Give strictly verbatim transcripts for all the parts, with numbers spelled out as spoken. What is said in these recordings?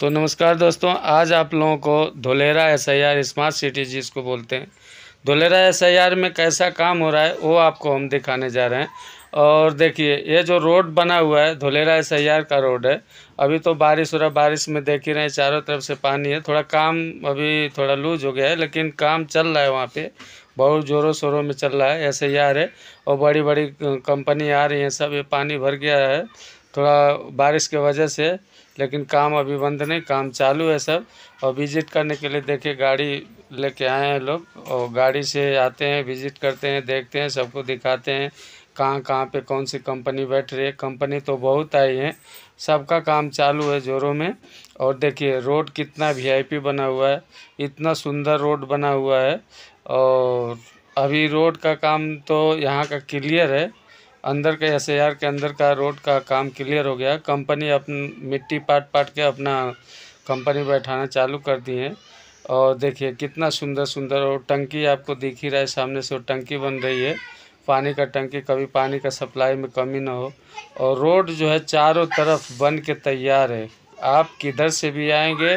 तो नमस्कार दोस्तों, आज आप लोगों को Dholera S I R smart city जिसको बोलते हैं, धोलेरा एस आई आर में कैसा काम हो रहा है वो आपको हम दिखाने जा रहे हैं। और देखिए ये जो रोड बना हुआ है धोलेरा एस आई आर का रोड है। अभी तो बारिश हो रहा है, बारिश में देख ही रहे हैं चारों तरफ से पानी है। थोड़ा काम अभी थोड़ा लूज हो गया है लेकिन काम चल रहा है, वहाँ पर बहुत ज़ोरों शोरों में चल रहा है। एस आई आर है और बड़ी बड़ी कंपनी आ रही हैं, सब ये पानी भर गया है थोड़ा बारिश के वजह से, लेकिन काम अभी बंद नहीं, काम चालू है सब। और विज़िट करने के लिए देखिए गाड़ी लेके आए हैं लोग, और गाड़ी से आते हैं, विज़िट करते हैं, देखते हैं, सबको दिखाते हैं कहाँ कहाँ पे कौन सी कंपनी बैठ रही है। कंपनी तो बहुत आई है, सबका काम चालू है जोरों में। और देखिए रोड कितना वीआईपी बना हुआ है, इतना सुंदर रोड बना हुआ है। और अभी रोड का काम तो यहाँ का क्लियर है, अंदर का एस आई आर के अंदर का रोड का काम क्लियर हो गया। कंपनी अपन मिट्टी पाट पाट के अपना कंपनी बैठाना चालू कर दी है। और देखिए कितना सुंदर सुंदर, और टंकी आपको दिख ही रहा है सामने से, वो टंकी बन रही है पानी का टंकी, कभी पानी का सप्लाई में कमी ना हो। और रोड जो है चारों तरफ बन के तैयार है, आप किधर से भी आएंगे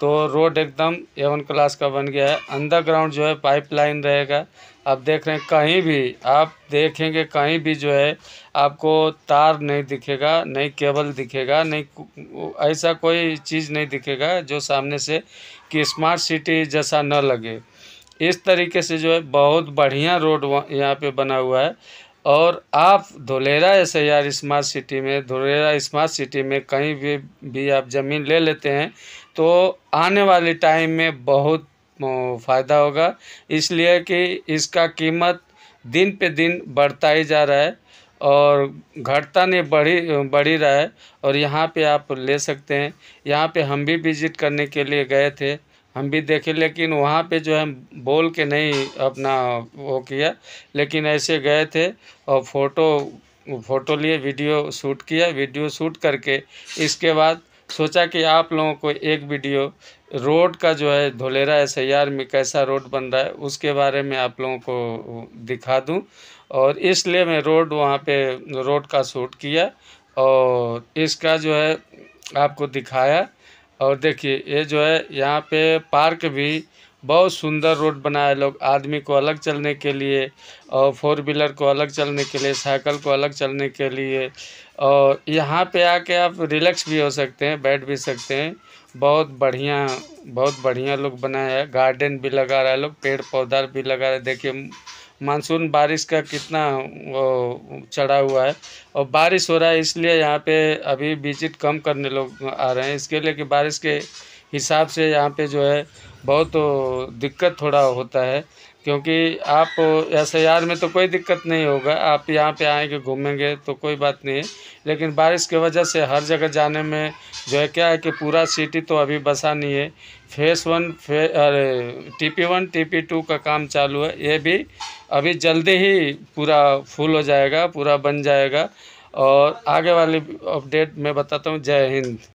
तो रोड एकदम ए वन क्लास का बन गया है। अंडरग्राउंड जो है पाइपलाइन रहेगा, आप देख रहे हैं कहीं भी आप देखेंगे कहीं भी जो है आपको तार नहीं दिखेगा, नहीं केबल दिखेगा, नहीं ऐसा कोई चीज़ नहीं दिखेगा जो सामने से कि स्मार्ट सिटी जैसा न लगे। इस तरीके से जो है बहुत बढ़िया रोड यहाँ पे बना हुआ है। और आप Dholera S I R smart city में धोलेरा स्मार्ट सिटी में कहीं भी भी आप ज़मीन ले लेते हैं तो आने वाले टाइम में बहुत फ़ायदा होगा, इसलिए कि इसका कीमत दिन पे दिन बढ़ता ही जा रहा है और घटता नहीं बढ़ी बढ़ ही रहा है। और यहाँ पे आप ले सकते हैं, यहाँ पे हम भी विज़िट करने के लिए गए थे, हम भी देखे, लेकिन वहाँ पे जो है बोल के नहीं अपना वो किया, लेकिन ऐसे गए थे और फ़ोटो फ़ोटो लिए, वीडियो शूट किया। वीडियो शूट करके इसके बाद सोचा कि आप लोगों को एक वीडियो रोड का जो है धोलेरा एस आई आर में कैसा रोड बन रहा है उसके बारे में आप लोगों को दिखा दूं, और इसलिए मैं रोड वहाँ पे रोड का शूट किया और इसका जो है आपको दिखाया। और देखिए ये जो है यहाँ पे पार्क भी बहुत सुंदर रोड बना है, लोग आदमी को अलग चलने के लिए और फोर व्हीलर को अलग चलने के लिए, साइकिल को अलग चलने के लिए। और यहाँ पे आके आप रिलैक्स भी हो सकते हैं, बैठ भी सकते हैं। बहुत बढ़िया बहुत बढ़िया लोग बनाया है, गार्डन भी लगा रहा है लोग, पेड़ पौधा भी लगा रहा है। देखिए मानसून बारिश का कितना चढ़ा हुआ है और बारिश हो रहा है, इसलिए यहाँ पे अभी विजिट कम करने लोग आ रहे हैं, इसके लिए कि बारिश के हिसाब से यहाँ पे जो है बहुत दिक्कत थोड़ा होता है। क्योंकि आप एस आई आर में तो कोई दिक्कत नहीं होगा, आप यहाँ पे आएंगे घूमेंगे तो कोई बात नहीं है, लेकिन बारिश की वजह से हर जगह जाने में जो है क्या है कि पूरा सिटी तो अभी बसा नहीं है। फेस वन फे अरे T P one T P two का काम चालू है, ये भी अभी जल्दी ही पूरा फुल हो जाएगा, पूरा बन जाएगा। और आगे वाली अपडेट मैं बताता हूँ। जय हिंद।